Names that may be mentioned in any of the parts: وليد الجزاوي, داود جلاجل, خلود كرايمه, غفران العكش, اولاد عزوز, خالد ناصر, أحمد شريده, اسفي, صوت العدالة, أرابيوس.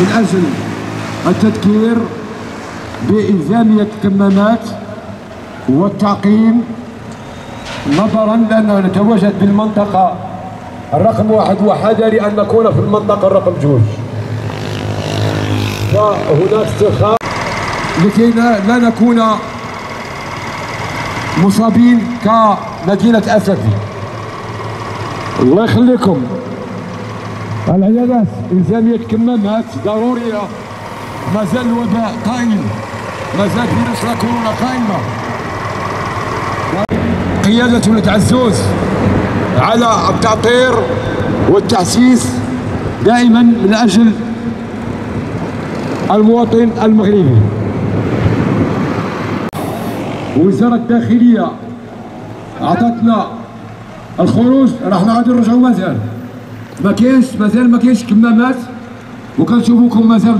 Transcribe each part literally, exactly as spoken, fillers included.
من أجل التذكير بإلزامية الكمامات والتعقيم، نظرا لأننا نتواجد بالمنطقة الرقم واحد وحذر أن نكون في المنطقة الرقم اثنين، فهناك استرخاء لكي لا نكون مصابين كمدينة أسفي. الله يخليكم. العيادات إلزامية الكمامات ضرورية، ما زال الوباء قائم، ما زال فيروس كورونا قائمة. قيادة اولاد عزوز على التعطير والتحسيس دائما من أجل المواطن المغربي. وزارة الداخلية عطتنا الخروج، رحنا غادي نرجعوا مازال. ما كاينش مازال ما كاينش كمامات، وكنشوفوكم مازال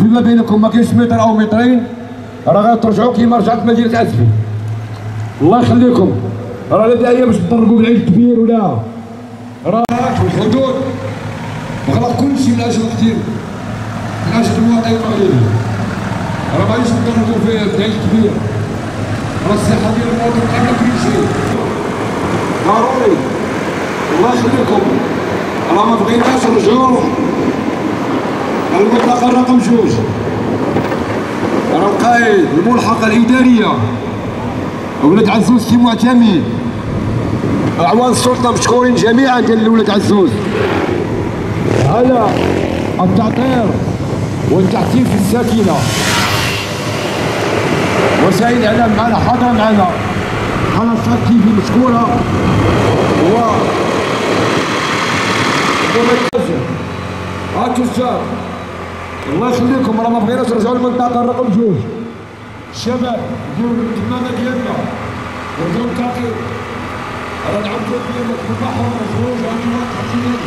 فيما بينكم ما كاينش متر او مترين، راه غترجعوا كيما رجعت مدينه اسفي. الله يخليكم. راه لا داعي باش تضربوا بالعيد الكبير ولا راه والحدود وغلق كلشي من اجل كثير من اجل المواطن المغربي. راه ماغاديش تضربوا في العيد الكبير، راه الصحه ديال المواطن قبل كلشي ضروري. الله يخليكم. راه ما بغيناش نرجعو المنطقة رقم جوج. راه القائد الملحقة الإدارية ولاد عزوز كي معتمد، أعوان السلطة مشكورين جميعا ديال ولاد عزوز على التعطير والتحسين في الساكنة، وسائل الإعلام معنا حاضرة معنا، على الشرطة تيفي مشكورة و ها التجار. الله يخليكم. راه ما بغيناش نرجعوا للمنطقه الرقم جوج. الشباب ديروا الكمامه ديالنا ورجعوا للتعطير، راه نعاودوا ديالنا في البحر والخروج والنوم والتحسينات.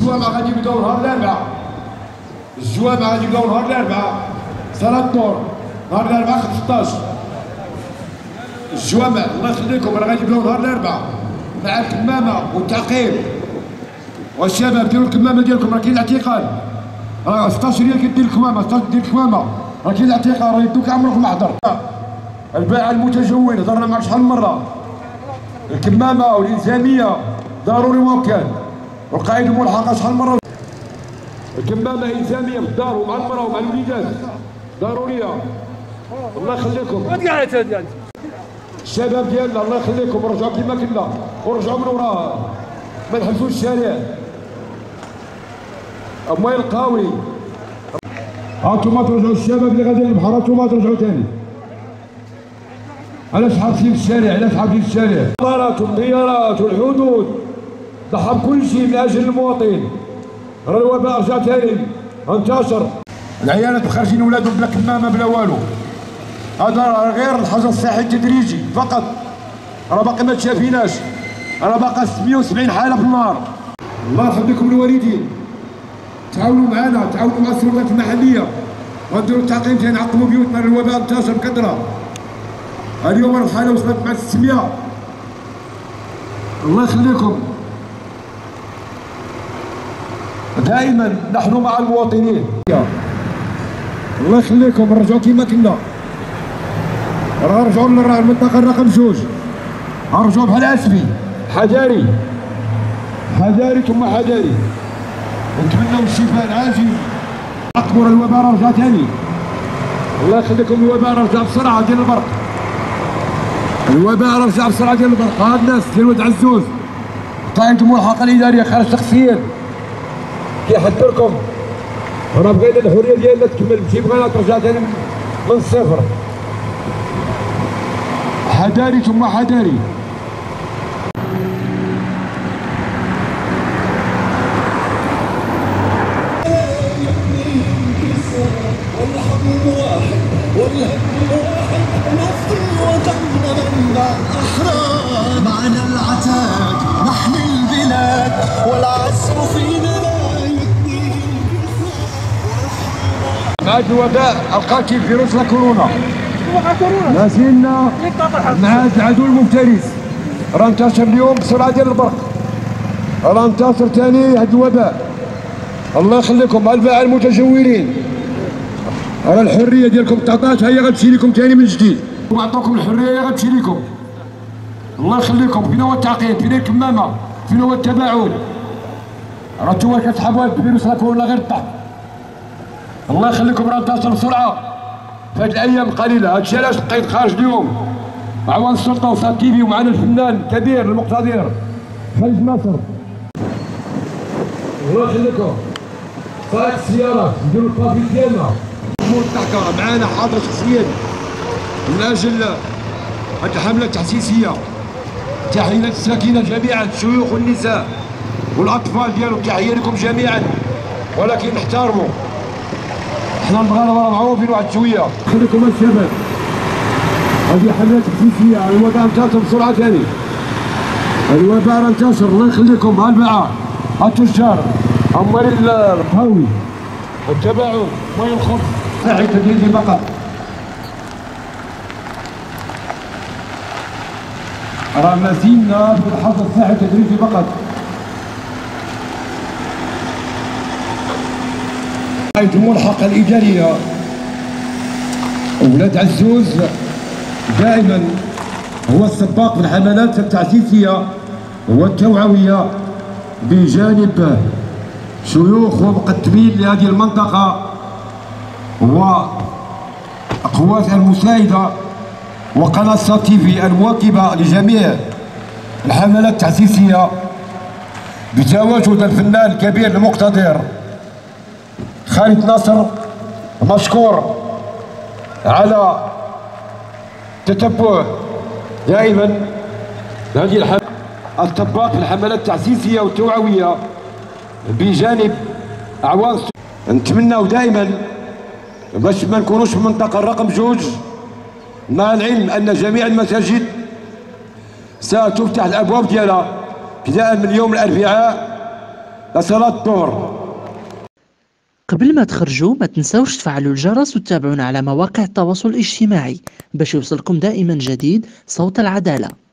الجوامع غادي يبداو نهار الاربعاء، الجوامع غادي يبداو نهار الاربعاء، صالة الدور نهار الاربعاء ستة عشر. الجوامع الله يخليكم راه غادي يبداو نهار الاربعاء مع الكمامه والتعقيم. والشباب ديروا الكمامه ديالكم، راه كاين الاعتقال، راه ستة عشر ريال كدير الكمامه، ستة عشر دير الكمامه، راه كاين الاعتقال، راه يدوك عمرك ما حضر. الباعة المتجول هضرنا معك شحال من مره، الكمامه والالزاميه ضروري وكان، والقائد الملحقه شحال من مره، الكمامه الالزاميه في الدار ومع المراه ومع الوليدات ضروريه. الله يخليكم. الشباب ديالنا الله يخليكم رجعوا كما كنا ورجعوا من وراها، ما نحبسوش الشارع. الماء القاوي هانتوما ترجعوا، الشباب اللي غاديين للبحر هانتوما ترجعوا ثاني. علاش حابسين الشارع؟ علاش حابسين الشارع؟ الطيارات والطيارات والحدود ضحى بكل شيء من اجل المواطن. راه الوباء رجع ثاني انتشر. العيالات خارجين ولادهم بلا كمامه بلا والو، هذا غير الحجر الصحي التدريجي فقط، راه باقي ما تشافيناش، راه باقا ستمية وسبعين حاله في النهار. الله يرحم بكم الوالدين، تعاونوا معنا، تعاونوا مع السلطات المحليه، غنديروا التعقيم باش نعقموا بيوتنا، الوباء انتشر بكثره. اليوم الحاله وصلت مع ستمية. الله يخليكم. دائما نحن مع المواطنين. الله يخليكم نرجعوا كما كنا، راه نرجعوا للمنطقه الرقم جوج، نرجعوا بحال اسفي، حذاري حذاري ثم حذاري، نتمنوا الشفاء العاجل. اكبر الوباء رجع ثاني. الله يخليكم. الوباء رجع بسرعه ديال البرق. وبيعرف يلعب بسرعه جدا. خالد ناصر لولاد عزوز، قائمة الملحقة الإدارية خالد شخصيا كيحذركم، راه بغينا الحرية ديالنا تكمل، ماشي بغينا ترجع ثاني من الصفر. حذاري ثم حذاري. معنا العتاك نحن البلاد والعزف فينا لا يدني. بعد الوباء القاتل فيروس كورونا، ما زلنا مع هذا العدو المفترس، راه انتشر اليوم بسرعه ديال البرق، راه انتشر ثاني هذا الوباء. الله يخليكم الباع المتجولين، راه الحريه ديالكم تعطات، هي غتمشي لكم ثاني من جديد، وعطوكم الحريه هي غتمشي لكم. الله يخليكم. فين هو التعقيد؟ فين الكمامه؟ فين هو التباعد؟ راه انتوا كتسحبوا هذا الفيروس كورونا غير الطاح. الله يخليكم، راه انتشر بسرعه في هذه الايام قليله. هادشي علاش لقيت خارج اليوم مع عوان السلطه وصاد تيفي، ومعنا الفنان الكبير المقتدر خالد ناصر. الله يخليكم. صايد السيارات نديروا الطابي ديالنا الامور التحكه معانا حاضر شخصيا من اجل هذه الحمله التحسيسيه. تحية الساكنة جميعا، الشيوخ والنساء والاطفال ديالهم، تحية لكم جميعا، ولكن احترموا، احنا المغاربة معروفين واحد شوية. خليكم الشباب، هذه حملة تحسيسية، الوباء انتشر بسرعة ثاني، الوباء انتشر. الله يخليكم. هالباعة، هالتجار، عمالين القهاوي والتباعد، المهم الخبز، تحية ديالي فقط. راه مازلنا في الحظر الساحل التدريجي فقط. قائمة الملحقة الإدارية اولاد عزوز دائما هو السباق في الحملات التعسيسية والتوعوية بجانب شيوخ ومقدمين لهذه المنطقة وقوات المساعدة وقناة صوت تيفي المواكبة لجميع الحملات التحسيسية بتواجد الفنان الكبير المقتدر خالد ناصر. مشكور على تتبع دائما هذه الطباق في الحملات التحسيسية والتوعوية بجانب أعوان. نتمناو دائما باش ما نكونوش في المنطقة الرقم جوج، مع العلم أن جميع المساجد ستفتح الأبواب ديالها ابتداء من يوم الأربعاء لصلاة الظهر. قبل ما تخرجوا ما تنساوش تفعلوا الجرس وتتابعونا على مواقع التواصل الاجتماعي باش يوصلكم دائما جديد صوت العدالة.